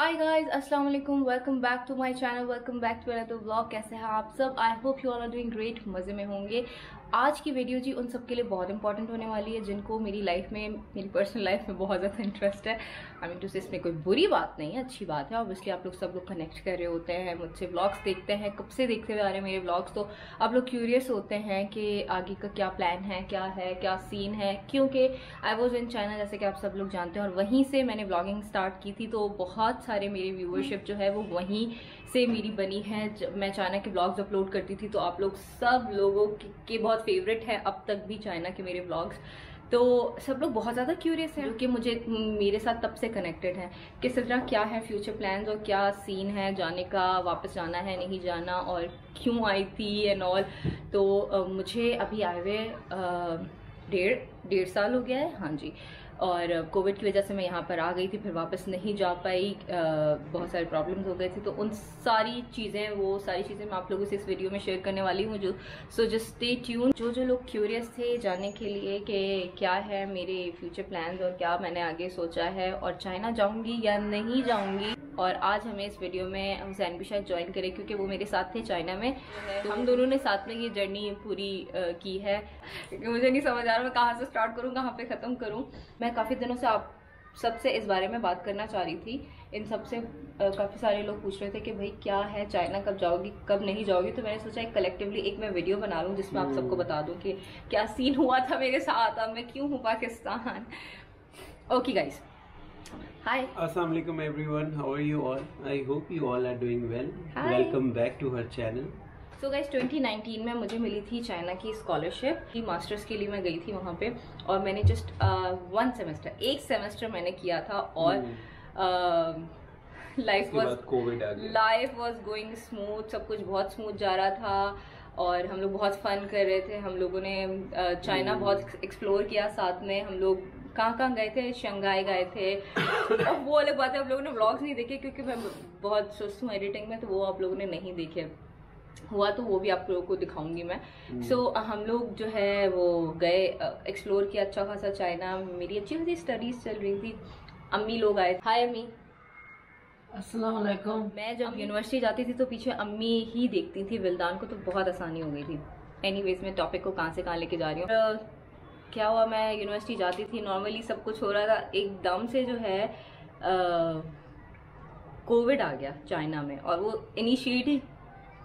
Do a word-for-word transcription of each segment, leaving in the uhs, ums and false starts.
हाय guys अस्सलाम वालेकुम, welcome back to my channel, welcome back to another vlog. कैसे हैं आप सब? I hope you all are doing great, मज़े में होंगे। आज की वीडियो जी उन सब के लिए बहुत इंपॉर्टेंट होने वाली है जिनको मेरी लाइफ में, मेरी पर्सनल लाइफ में बहुत ज़्यादा इंटरेस्ट है। आई मीन टू से इसमें कोई बुरी बात नहीं है, अच्छी बात है। ऑब्वियसली आप लोग सब लोग कनेक्ट कर रहे होते हैं मुझसे, व्लॉग्स देखते हैं, कब से देखते हुए आ रहे हैं मेरे व्लॉग्स, तो आप लोग क्यूरियस होते हैं कि आगे का क्या प्लान है, क्या है, क्या सीन है। क्योंकि आई वॉज इन चाइना, जैसे कि आप सब लोग जानते हैं, और वहीं से मैंने व्लॉगिंग स्टार्ट की थी, तो बहुत सारे मेरी व्यूअरशिप जो है वो वहीं से मेरी बनी है। जब मैं चाइना के व्लॉग्स अपलोड करती थी, तो आप लोग सब लोगों के बहुत फेवरेट है अब तक भी चाइना के मेरे व्लॉग्स। तो सब लोग बहुत ज़्यादा क्यूरियस हैं कि मुझे, मेरे साथ तब से कनेक्टेड हैं कि सिद्रा क्या है फ्यूचर प्लान्स और क्या सीन है, जाने का, वापस जाना है नहीं जाना, और क्यों आई थी एंड ऑल। तो uh, मुझे अभी आए हुए डेढ़ डेढ़ साल हो गया है, हाँ जी। और कोविड की वजह से मैं यहाँ पर आ गई थी, फिर वापस नहीं जा पाई, बहुत सारे प्रॉब्लम्स हो गए थे। तो उन सारी चीज़ें, वो सारी चीज़ें मैं आप लोगों से इस वीडियो में शेयर करने वाली हूँ। जो सो जस्ट स्टे ट्यून। जो जो लोग क्यूरियस थे जानने के लिए कि क्या है मेरे फ्यूचर प्लान्स और क्या मैंने आगे सोचा है और चाइना जाऊँगी या नहीं जाऊँगी, और आज हमें इस वीडियो में हुसैन भी शायद ज्वाइन करें क्योंकि वो मेरे साथ थे चाइना में, तो हम दोनों ने साथ में ये जर्नी पूरी की है। मुझे नहीं समझ आ रहा मैं कहाँ से स्टार्ट करूँ, कहाँ पे ख़त्म करूँ। मैं काफ़ी दिनों से आप सबसे इस बारे में बात करना चाह रही थी। इन सबसे काफ़ी सारे लोग पूछ रहे थे कि भाई क्या है, चाइना कब जाओगी, कब नहीं जाओगी। तो मैंने सोचा एक कलेक्टिवली एक मैं वीडियो बना लूँ जिसमें आप सबको बता दूँ कि क्या सीन हुआ था मेरे साथ, अब मैं क्यों हूँ Pakistan. Okay guys, Hi. Assalamu alaikum everyone. How are you all? I hope you all are doing well. Hi. Welcome back to her channel. So guys twenty nineteen में मुझे मिली थी चाइना की स्कॉलरशिप की, मास्टर्स के लिए मैं गई थी वहाँ पे, और मैंने जस्ट वन सेमेस्टर, एक सेमेस्टर मैंने किया था, और life was life was going smooth, सब कुछ बहुत स्मूथ जा रहा था और हम लोग बहुत फन कर रहे थे। हम लोगों ने चाइना uh, बहुत एक्सप्लोर किया साथ में। हम लोग कहाँ कहाँ गए थे, शंघाई गए थे। अब वो अलग बात है, आप लोगों ने व्लॉग्स नहीं देखे क्योंकि मैं बहुत सुस्त हूँ एडिटिंग में, तो वो आप लोगों ने नहीं देखे। हुआ तो वो भी आप लोगों को दिखाऊंगी मैं। सो so, हम लोग जो है वो गए, एक्सप्लोर किया अच्छा खासा चाइना। मेरी अच्छी खासी स्टडीज चल रही थी। अम्मी लोग आए। हाय अम्मी, अस्सलाम वालेकुम। मैं जब यूनिवर्सिटी जाती थी तो पीछे अम्मी ही देखती थी विल्दान को, तो बहुत आसानी हो गई थी। एनीवेज, मैं टॉपिक को कहाँ से कहाँ लेके जा रही हूँ। क्या हुआ, मैं यूनिवर्सिटी जाती थी, नॉर्मली सब कुछ हो रहा था, एकदम से जो है कोविड आ गया चाइना में, और वो इनिशिएट ही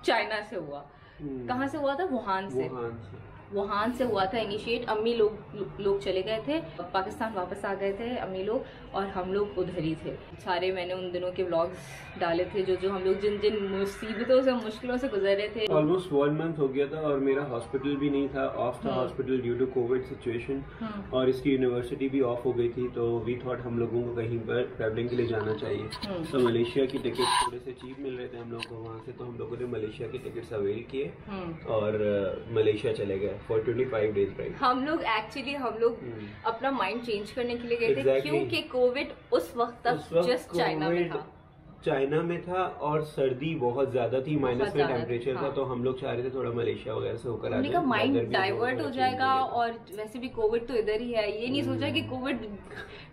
चाइना से हुआ। कहाँ से हुआ था? वुहान से, वुहान से वुहान से हुआ था इनिशिएट। अम्मी लोग लोग चले गए थे, पाकिस्तान वापस आ गए थे अम्मी लोग, और हम लोग उधर ही थे सारे। मैंने उन दिनों के व्लॉग्स डाले थे, जो जो हम लोग जिन जिन मुसीबतों से, मुश्किलों से गुजर रहे थे। ऑलमोस्ट वन मंथ हो गया था और मेरा हॉस्पिटल भी नहीं था, ऑफ था hospital due to covid situation, और इसकी यूनिवर्सिटी भी ऑफ हो गई थी। तो वी थॉट हम लोगों को कहीं पर ट्रैवलिंग के लिए जाना चाहिए। तो मलेशिया की टिकट थोड़े से चीप मिल रहे थे हम लोग को वहाँ से, तो हम लोगों ने मलेशिया के टिकट्स अवेल किए और मलेशिया चले गए for twenty five days. Right, हम लोग एक्चुअली हम लोग अपना माइंड चेंज करने के लिए गए exactly. थे क्योंकि कोविड उस वक्त तक जस्ट चाइना में था चाइना में था और सर्दी बहुत ज्यादा थी, माइनस में टेम्परेचर था। तो हम लोग चाह रहे थे थोड़ा मलेशिया वगैरह से होकर आने का, माइंड डाइवर्ट हो जाएगा, और वैसे भी कोविड तो इधर ही है। ये नहीं सोचा कि कोविड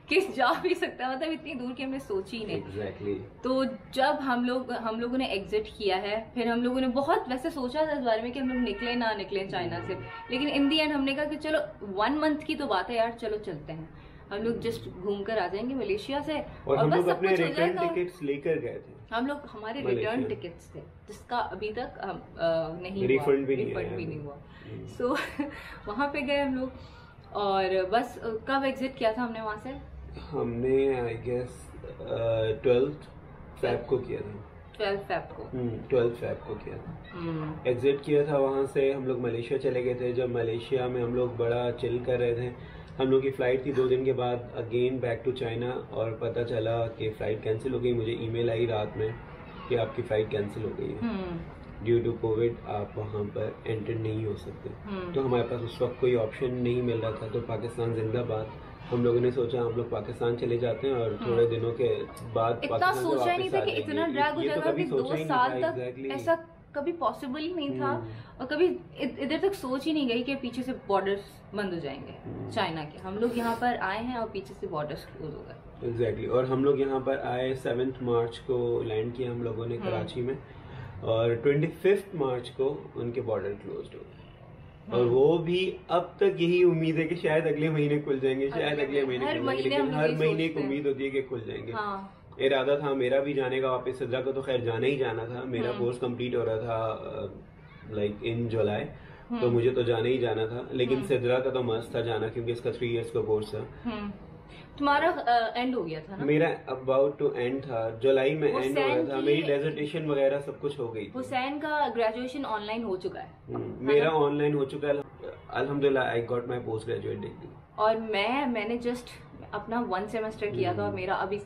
किस जा भी सकता है, मतलब इतनी दूर की हमने सोची ही नहीं। exactly. तो जब हम लोग हम लोगों ने एग्जिट किया है, फिर हम लोगों ने बहुत वैसे सोचा था इस बारे में कि हम लोग निकले ना निकले चाइना से, लेकिन इन दी एंड हमने कहा कि चलो वन मंथ की तो बात है यार, चलो चलते हैं। हम लोग जस्ट घूम कर आ जाएंगे मलेशिया से, और, और बस सब कुछ हो जाएगा। टिकट्स लेकर गए थे हम लोग, हमारे रिटर्न टिकट्स थे जिसका अभी तक आ, नहीं रिफंड भी, भी नहीं हुआ। सो so, वहाँ पे गए हम लोग, और बस कब एग्जिट किया था हमने वहाँ से? हमने आई गेस ट्वेल्थ फैब को किया था। ट्वेल्थ फैब को किया था, एग्जिट किया था वहाँ से। हम लोग मलेशिया चले गए थे। जब मलेशिया में हम लोग बड़ा चिल कर रहे थे, हम लोग की फ़्लाइट थी दो दिन के बाद अगेन बैक टू चाइना, और पता चला कि फ़्लाइट कैंसिल हो गई। मुझे ईमेल आई रात में कि आपकी फ़्लाइट कैंसिल हो गई है ड्यू टू कोविड, आप वहाँ पर एंटर नहीं हो सकते। तो हमारे पास उस वक्त कोई ऑप्शन नहीं मिल रहा था, तो पाकिस्तान जिंदाबाद। हम लोगों ने सोचा हम लोग पाकिस्तान चले जाते हैं और थोड़े दिनों के बाद इतना सोचा नहीं था कि इतना ड्रैग हो जाएगा, कि दो साल तक ऐसा कभी पॉसिबल ही नहीं था, और कभी इधर तक सोच ही नहीं गई कि पीछे से बॉर्डर्स बंद हो जाएंगे चाइना के। हम लोग यहाँ पर आए हैं और पीछे से बॉर्डर्स क्लोज हो गए। Exactly exactly. और हम लोग यहाँ पर आए सेवन्थ मार्च को लैंड किया हम लोगों ने कराची में, और ट्वेंटी फिफ्थ मार्च को उनके बॉर्डर क्लोज हो गए, और वो भी अब तक यही उम्मीद है कि शायद अगले महीने खुल जाएंगे, शायद अगले महीने खुल जाएंगे, लेकिन हर महीने एक उम्मीद होती है कि खुल जाएंगे। इरादा था मेरा भी जाने का वापस, सिद्रा को तो खैर जाना ही जाना था, मेरा कोर्स कंप्लीट हो रहा था लाइक इन जुलाई, तो मुझे तो जाना ही जाना था, लेकिन सिद्रा का तो मस्त था जाना क्योंकि इसका थ्री इयर्स का कोर्स था। तुम्हारा एंड हो गया था ना? मेरा अबाउट टू एंड था, जुलाई में एंड हो गया था, मेरी डिसर्टेशन वगैरह सब कुछ हो गई। हुसैन का ग्रेजुएशन ऑनलाइन हो चुका है, मेरा ऑनलाइन हो चुका है अल्हम्दुलिल्लाह। I got my post graduate degree, और मैं मैंने जस्ट अपना वन सेमेस्टर किया था, और मेरा अभी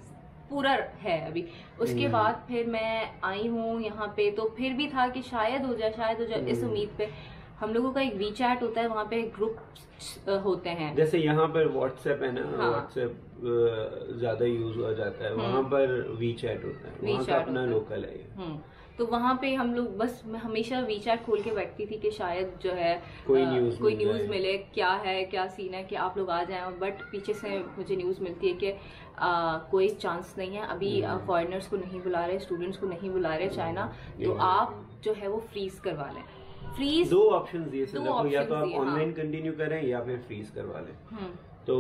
पूरा है अभी। उसके बाद फिर मैं आई हूँ यहाँ पे, तो फिर भी था कि शायद हो जाए शायद हो जाए इस उम्मीद पे। हम लोगों का एक वी चैट होता है, वहाँ पे ग्रुप होते हैं, जैसे यहाँ पर व्हाट्सएप है ना, व्हाट्सएप हाँ। ज्यादा यूज हो जाता है, वहाँ पर वी चैट होता है, वहाँ का अपना लोकल है, तो वहाँ पे हम लोग बस मैं हमेशा वी चैट खोल के बैठती थी कि शायद जो है कोई न्यूज कोई न्यूज मिले, क्या है क्या सीन है, कि आप लोग आ जाए। बट पीछे से मुझे न्यूज मिलती है कि आ, कोई चांस नहीं है अभी, फॉरेनर्स को नहीं बुला रहे, स्टूडेंट्स को नहीं बुला रहे चाइना, तो आप जो है वो फ्रीज करवा लें। फ्रीज दो ऑप्शंस दिए सिद्रा को, या तो आप ऑनलाइन कंटिन्यू करें या फिर फ्रीज करवा लें। तो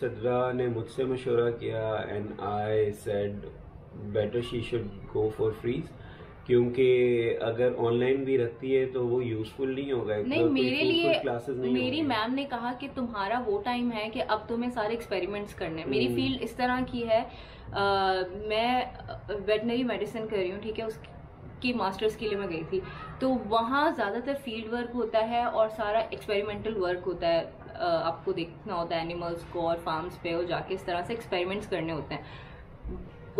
सिद्रा ने मुझसे मशवरा किया, and I said better she should go for freeze, क्योंकि अगर ऑनलाइन भी रखती है तो वो यूजफुल नहीं होगा। नहीं तो मेरे लिए क्लासेस नहीं, मेरी मैम ने कहा कि तुम्हारा वो टाइम है कि अब तुम्हें सारे एक्सपेरिमेंट्स करने। मेरी फील्ड इस तरह की है, आ, मैं वेटनरी मेडिसिन कर रही हूँ, ठीक है, उसकी की मास्टर्स के लिए मैं गई थी, तो वहाँ ज़्यादातर फील्ड वर्क होता है और सारा एक्सपेरिमेंटल वर्क होता है, आपको देखना होता है एनिमल्स को और फार्म्स पे और जाके इस तरह से एक्सपेरिमेंट्स करने होते हैं,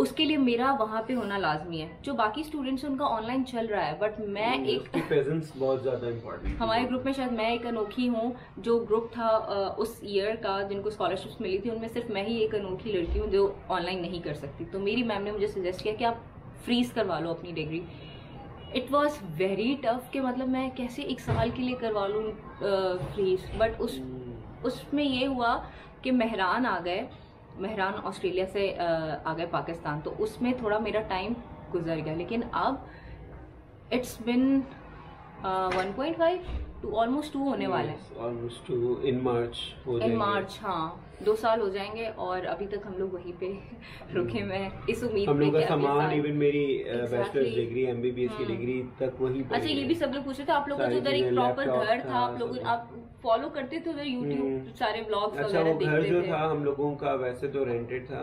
उसके लिए मेरा वहाँ पे होना लाजमी है। जो बाकी स्टूडेंट्स उनका ऑनलाइन चल रहा है, बट मैं एक प्रेजेंस बहुत ज़्यादा इम्पोर्टेंट, हमारे ग्रुप में शायद मैं एक अनोखी हूँ, जो ग्रुप था उस ईयर का जिनको स्कॉलरशिप्स मिली थी उनमें सिर्फ मैं ही एक अनोखी लड़की हूँ जो ऑनलाइन नहीं कर सकती। तो मेरी मैम ने मुझे सजेस्ट किया कि आप फ्रीज करवा लो अपनी degree. It was very tough कि मतलब मैं कैसे एक साल के लिए करवा लूँ फ्रीज, बट उस उसमें ये हुआ कि मेहरान आ गए, मेहरान ऑस्ट्रेलिया से uh, आ गए पाकिस्तान, तो उसमें थोड़ा मेरा टाइम गुजर गया। लेकिन अब it's been one point five two almost two होने वाले हैं, ऑलमोस्ट टू इन मार्च हो जाएंगे, इन मार्च हाँ दो साल हो जाएंगे, और अभी तक हम लोग वहीं पे रुके मैं इस उम्मीद हम लोग का सामान इवन मेरी बैचलर्स डिग्री एमबीबीएस की डिग्री तक वहीं पे। अच्छा ये भी सब लोग पूछ रहे थे, आप लोगों का जो उधर एक प्रॉपर घर था, आप लोग आप फॉलो करते थे उधर यूट्यूब सारे व्लॉग्स वगैरह देखते थे? घर जो था हम लोगों का वैसे तो रेंटेड था,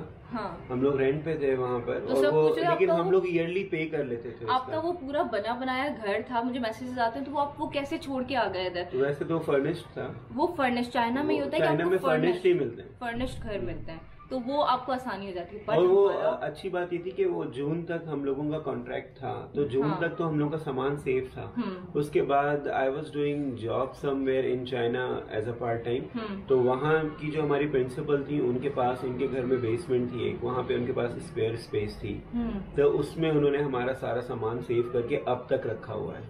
हम लोग रेंट पे थे वहाँ पर, और वो लेकिन हम लोग ईयरली पे कर लेते थे। आपका वो पूरा बना बनाया घर था, मुझे मैसेजेस आते हैं, तो आप वो कैसे छोड़ के आ गए इधर? वैसे तो फर्निश्ड था, वो फर्निश्ड चाइना में ही होता है, चाइना में फर्निश्ड ही मिलते हैं, फर्निश्ड घर मिलते हैं, तो वो आपको आसानी हो जाती है। और वो अच्छी बात ये थी कि वो जून तक हम लोगों का कॉन्ट्रैक्ट था, तो जून हाँ। तक तो हम लोग का सामान सेफ था। उसके बाद I was doing job somewhere in China as a part time, तो वहाँ की जो हमारी प्रिंसिपल थी उनके पास उनके घर में बेसमेंट थी एक, वहाँ पे उनके पास स्पेयर स्पेस थी, तो उसमें उन्होंने हमारा सारा सामान सेव करके अब तक रखा हुआ है,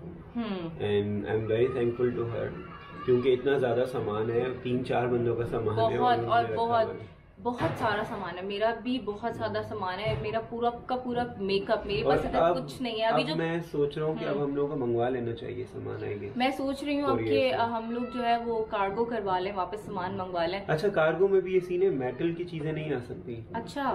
and I am very thankful to her, क्योंकि इतना ज्यादा सामान है, तीन चार बंदों का सामान है, और बहुत बहुत सारा सामान है। मेरा भी बहुत ज्यादा सामान है, मेरा पूरा का पूरा मेकअप, मेरे पास इतना कुछ नहीं है अभी। जो मैं सोच रहा हूँ कि अब हम लोगों को मंगवा लेना चाहिए सामान, आएंगे मैं सोच रही हूँ कि हम लोग जो है वो कार्गो करवा लें, वापस सामान मंगवा लें। अच्छा कार्गो में भी ये सीन है, मेटल की चीजें नहीं आ सकती। अच्छा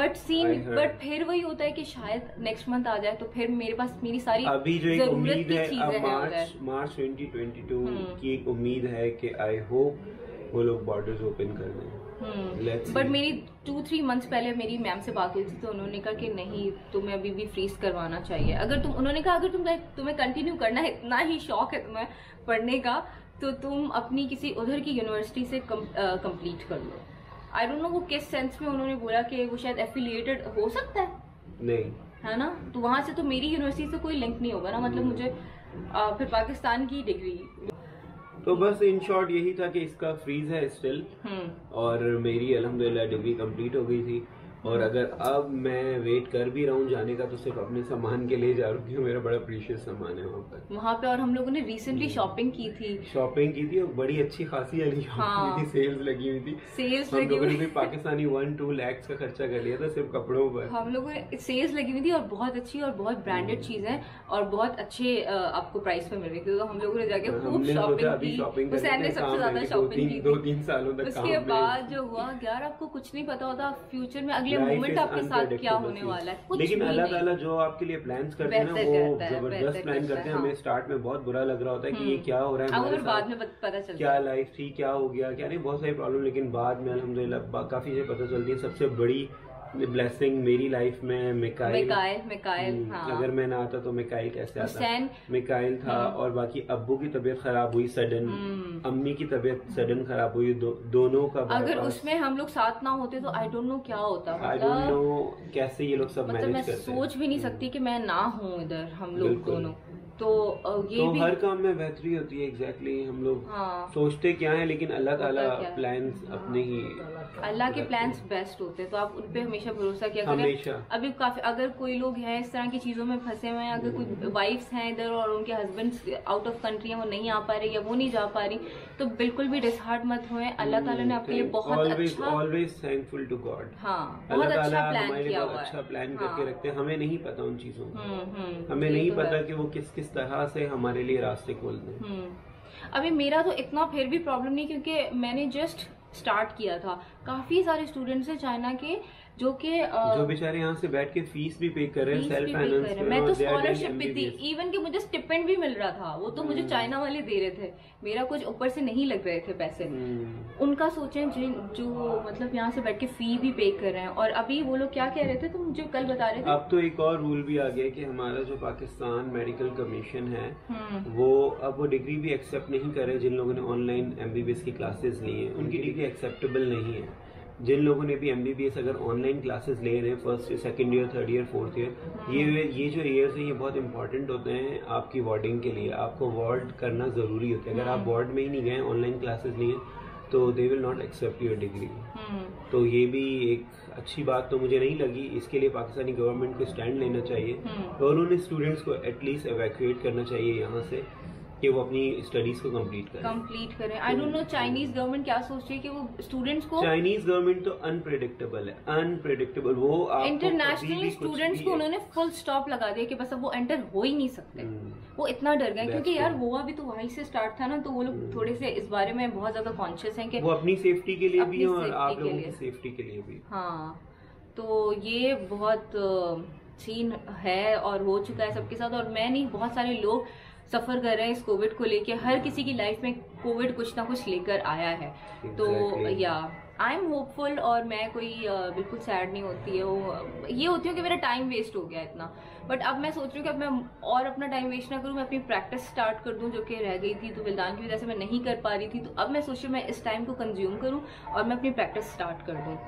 बट सीन बट फिर वही होता है कि शायद नेक्स्ट मंथ आ जाए, तो फिर मेरे पास मेरी सारी अभी जो एक उम्मीद है, अब March March twenty twenty two की एक उम्मीद है कि आई होप वो लोग बॉर्डर्स ओपन कर दें। बट मेरी टू थ्री मंथ्स पहले मेरी मैम से बात हुई थी, तो उन्होंने कहा कि नहीं तुम्हें अभी भी फ्रीज करवाना चाहिए, अगर तुम उन्होंने कहा अगर तुम तुम्हें कंटिन्यू करना है, इतना ही शौक है तुम्हें पढ़ने का, तो तुम अपनी किसी उधर की यूनिवर्सिटी से कंप्लीट कर लो। आई डोंट नो वो किस सेंस में उन्होंने बोला कि वो शायद एफिलिएटेड हो सकता है, नहीं है ना, तो वहाँ से तो मेरी यूनिवर्सिटी से कोई लिंक नहीं होगा ना, मतलब मुझे आ, फिर पाकिस्तान की डिग्री। तो बस इन शॉर्ट यही था कि इसका फ्रीज है स्टिल, और मेरी अल्हम्दुलिल्लाह डिग्री कंप्लीट हो गई थी, और अगर अब मैं वेट कर भी रहा हूँ जाने का तो सिर्फ अपने सामान के लिए जा रहा हूँ क्योंकि मेरा बड़ा प्रीशियस सामान है वहाँ पर वहाँ पे और हम लोगों ने रिसेंटली शॉपिंग की थी शॉपिंग की थी और बड़ी अच्छी खासी वाली शॉपिंग थी, सेल्स लगी हुई थी। सेल्स हम लोगों ने पाकिस्तानी वन टू लैक्स का खर्चा कर लिया था सिर्फ कपड़ों पर। हम लोगों ने सेल्स लगी हुई थी और बहुत अच्छी और बहुत ब्रांडेड चीजें और बहुत अच्छे आपको प्राइस पे मिल रही थी। हम लोगों ने जाके खूब शॉपिंग की, सबसे ज्यादा शॉपिंग की दो तीन सालों तक। उसके बाद जो हुआ यार आपको कुछ नहीं पता होता फ्यूचर में अगले मोमेंट आपके साथ क्या होने वाला है, कुछ लेकिन अल्लाह ताला जो आपके लिए प्लान्स करते हैं ना वो जबरदस्त प्लान करते हैं। हमें स्टार्ट में बहुत बुरा लग रहा होता है कि ये क्या हो रहा है, बाद में पता चलता है क्या लाइफ थी, क्या हो गया, क्या नहीं, बहुत सारी प्रॉब्लम, लेकिन बाद में अल्हम्दुलिल्लाह काफी चीजें पता चलती है। सबसे बड़ी ब्लेसिंग मेरी लाइफ में मिकाइल, मिकाइल हाँ। अगर मैं ना आता तो मिकाइल कैसे आता, मिकाइल था। और बाकी अब्बू की तबीयत खराब हुई सडन, अम्मी की तबीयत सडन खराब हुई, दो, दोनों का अगर उसमें हम लोग साथ ना होते तो आई डोंट नो क्या होता, आई डोंट नो कैसे ये लोग सब मैनेज करते हैं। सोच भी नहीं सकती कि मैं ना हूँ इधर हम लोग दोनों। तो ये तो भी हर काम में बेहतरी होती है। एग्जैक्टली exactly, हम लोग हाँ। सोचते क्या है लेकिन अल्लाह ताला प्लान्स हाँ। अपने ही अल्लाह के प्लान्स बेस्ट होते हैं, तो आप उन पे हमेशा भरोसा किया करें। अभी काफी अगर कोई लोग हैं इस तरह की चीजों में फंसे हुए हैं, अगर कोई वाइफ्स हैं इधर और उनके हस्बैंड्स आउट ऑफ कंट्री हैं, वो नहीं आ पा रहे या वो नहीं जा पा रही, तो बिल्कुल भी डिसहार्ट मत हुए। अल्लाह ताला ने आपके लिए बहुत अच्छा, ऑलवेज थैंकफुल टू गॉड, बहुत अच्छा प्लान किया हुआ है, अच्छा प्लान करके रखते हैं। हमें नहीं पता उन चीजों का, हमें नहीं पता कि वो किस किस तरह से हमारे लिए रास्ते खोल दें। अभी मेरा तो इतना फिर भी प्रॉब्लम नहीं क्योंकि मैंने जस्ट स्टार्ट किया था। काफी सारे स्टूडेंट्स हैं चाइना के जो कि जो बेचारे यहाँ से बैठ के फीस भी पे कर रहे हैं, सेल्फ फाइनेंस पे। मैं तो स्कॉलरशिप पे थी, इवन कि मुझे स्टिपेंड भी मिल रहा था, वो तो मुझे चाइना वाले दे रहे थे, मेरा कुछ ऊपर से नहीं लग रहे थे पैसे। उनका सोचें जिन जो मतलब यहाँ से बैठ के फी भी पे कर रहे हैं। और अभी वो लोग क्या कह रहे थे तो मुझे कल बता रहे थे, अब तो एक और रूल भी आ गया कि हमारा जो पाकिस्तान मेडिकल कमीशन है वो अब वो डिग्री भी एक्सेप्ट नहीं कर रहे जिन लोगों ने ऑनलाइन एमबीबीएस की क्लासेस ली है, उनकी डिग्री एक्सेप्टेबल नहीं है। जिन लोगों ने भी एमबीबीएस अगर ऑनलाइन क्लासेस ले रहे हैं first second year third year fourth year, ये ये जो ईयर्स हैं ये बहुत इंपॉर्टेंट होते हैं आपकी वार्डिंग के लिए, आपको वार्ड करना ज़रूरी होता है। अगर आप वार्ड में ही नहीं गए, ऑनलाइन क्लासेस लिए, तो they will not accept your degree. तो ये भी एक अच्छी बात तो मुझे नहीं लगी, इसके लिए पाकिस्तानी गवर्नमेंट को स्टैंड लेना चाहिए और उन्होंने स्टूडेंट्स को एटलीस्ट एवैक्यूएट करना चाहिए यहाँ से कि वो अपनी स्टडीज को कंप्लीट करें कंप्लीट करें I don't know Chinese government क्या सोच रही है कि वो स्टूडेंट्स को, चाइनीज गवर्नमेंट तो अनप्रेडिक्टेबल है, अनप्रेडिक्टेबल। वो इंटरनेशनल स्टूडेंट्स को उन्होंने फुल स्टॉप लगा दिया कि बस अब वो एंटर हो ही नहीं सकते, वो इतना डर गए क्योंकि यार हुआ भी तो वहीं से स्टार्ट था ना, तो वो लोग थोड़े से इस बारे में बहुत ज्यादा कॉन्शियस हैं कि वो अपनी सेफ्टी के लिए भी और आप लोगों की सेफ्टी के लिए भी। हाँ, तो ये बहुत सीन है और हो चुका है सबके साथ, और मैं नहीं बहुत सारे लोग सफ़र कर रहे हैं इस कोविड को लेके। हर किसी की लाइफ में कोविड कुछ ना कुछ लेकर आया है। exactly. तो या आई एम होपफुल और मैं कोई बिल्कुल सैड नहीं होती है, वो ये होती हूँ कि मेरा टाइम वेस्ट हो गया इतना, बट अब मैं सोच रही हूँ कि अब मैं और अपना टाइम वेस्ट ना करूँ, मैं अपनी प्रैक्टिस स्टार्ट कर दूँ जो कि रह गई थी तो विलदान की वजह से मैं नहीं कर पा रही थी। तो अब मैं सोच रही हूँ मैं इस टाइम को कंज्यूम करूँ और मैं अपनी प्रैक्टिस स्टार्ट कर दूँ।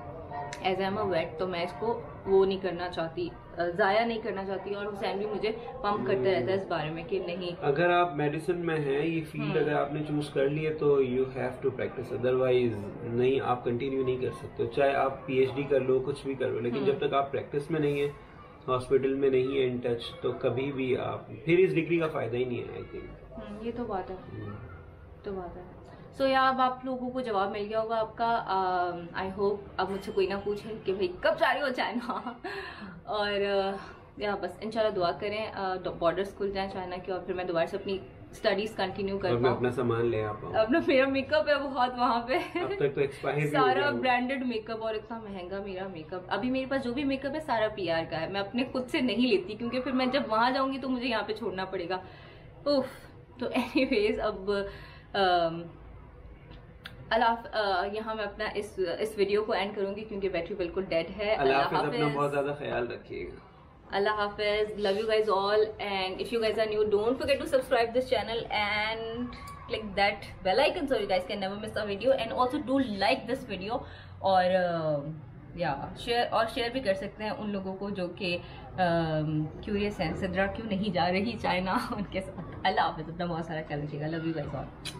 As I am a wait तो मैं इसको वो नहीं करना चाहती, ज़ाया नहीं करना चाहती, और हुसैन भी मुझे पंप करता रहता है इस बारे में कि नहीं, अगर आप मेडिसिन में हैं ये फील्ड अगर आपने चूज कर लिए तो you have to practice, otherwise नहीं, आप कंटिन्यू नहीं कर सकते। चाहे आप पीएचडी कर लो, कुछ भी कर लो, लेकिन जब तक आप प्रैक्टिस में नहीं है, हॉस्पिटल में नहीं है इन टच, तो कभी भी आप फिर इस डिग्री का फायदा ही नहीं है। आई थिंक ये तो बात है, तो बात है। सो so, या अब आप लोगों को जवाब मिल गया होगा आपका। आई uh, होप अब मुझसे कोई ना पूछे कि भाई कब जा रहे हो चाइना और uh, या बस इंशाल्लाह दुआ करें बॉर्डर्स uh, खुल जाएं चाइना की और फिर मैं दोबारा से अपनी स्टडीज कंटिन्यू कर पाऊँ, अपना सामान ले आ पाऊँ, अपना मेरा मेकअप है बहुत वहाँ पे अब तक तो एक्सपायर सारा ब्रांडेड मेकअप और इतना महंगा मेरा मेकअप। अभी मेरे पास जो भी मेकअप है सारा पी आर का है, मैं अपने खुद से नहीं लेती क्योंकि फिर मैं जब वहाँ जाऊँगी तो मुझे यहाँ पे छोड़ना पड़ेगा। उफ, तो एनी वेज अब अलाफ यहाँ मैं अपना इस इस वीडियो को एंड करूंगी क्योंकि बैटरी बिल्कुल डेड है। अल्लाह हाफिज़, अपना बहुत ज़्यादा ख्याल रखिएगा। अल्लाह हाफिज़, love you guys all, and if you guys are new don't forget to subscribe this channel and click that bell icon so you guys can never miss a video, and also do like this video और या share और share भी कर सकते हैं उन लोगों को जो कि क्यूरियस हैं सिद्रा क्यों नहीं जा रही चाइना, उनके साथ। अल्लाह हाफिज़, अपना बहुत सारा ख्याल रखिएगा, लव यू गाइज ऑल।